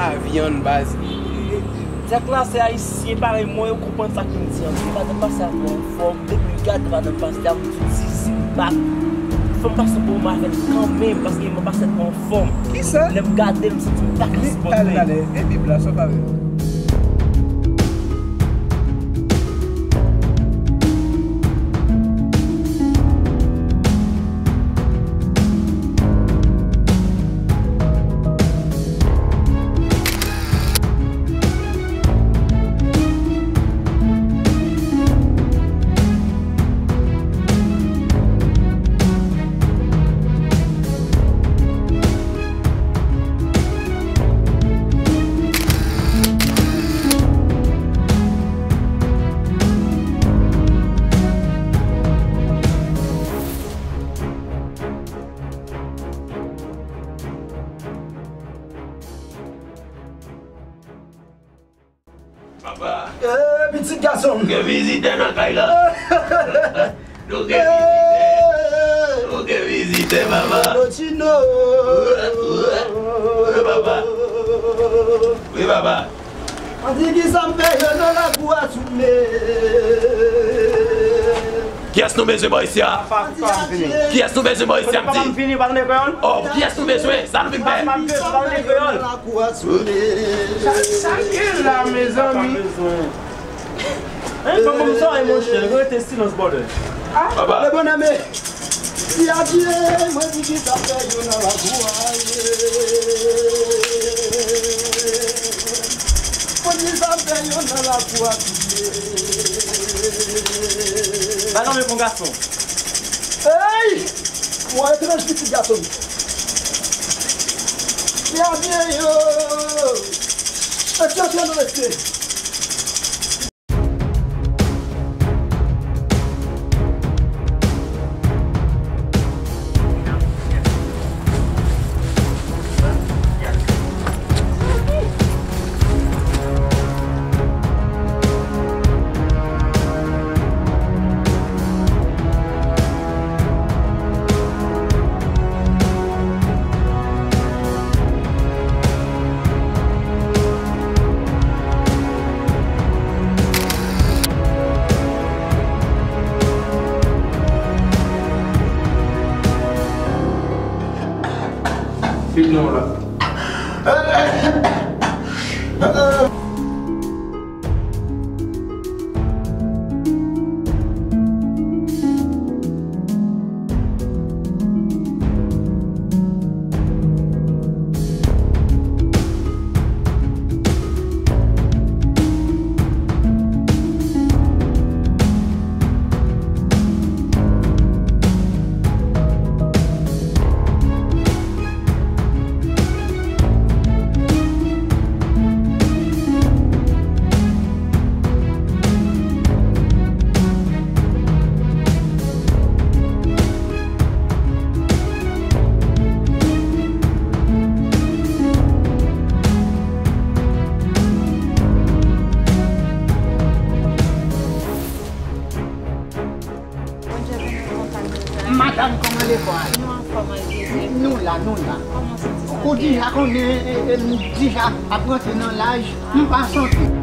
pas viande base. C'est que là, c'est haïtien, pareil, moi, je comprends ça que je dis. Je ne passe pas en forme, depuis 4 ans, je passe à 10 bacs. Je ne passe pas pour moi quand même, parce que je ne passe pas en forme. Qui ça? Je me garde, je me suis dit, tac, c'est bon. Et puis, là, ça va bien. Get busy, then I got don't get busy, don't get busy, then, Baba. Don't you know, Baba? We, Baba. I think it's unfair, you know, like what you made. Qui est-ce que nous besoin, Moïsia? Qui est-ce que nous besoin, Moïsia? Oh, qui est-ce que nous besoin? Ça nous fait bien. Chacun là, mes amis. Hein, comme ça, mon cher, restez silence, bordel. Ah, le bon ami. Il a dit, moi, je dis, ça fait, je n'en ai pas. On dit, ça fait, je n'en ai pas. Bah non, mais mon garçon. Hey! Moi, je suis un petit garçon. Il a dit, yo. Attention, je vais rester. Nous déjà, après tenant l'âge, nous passons tout.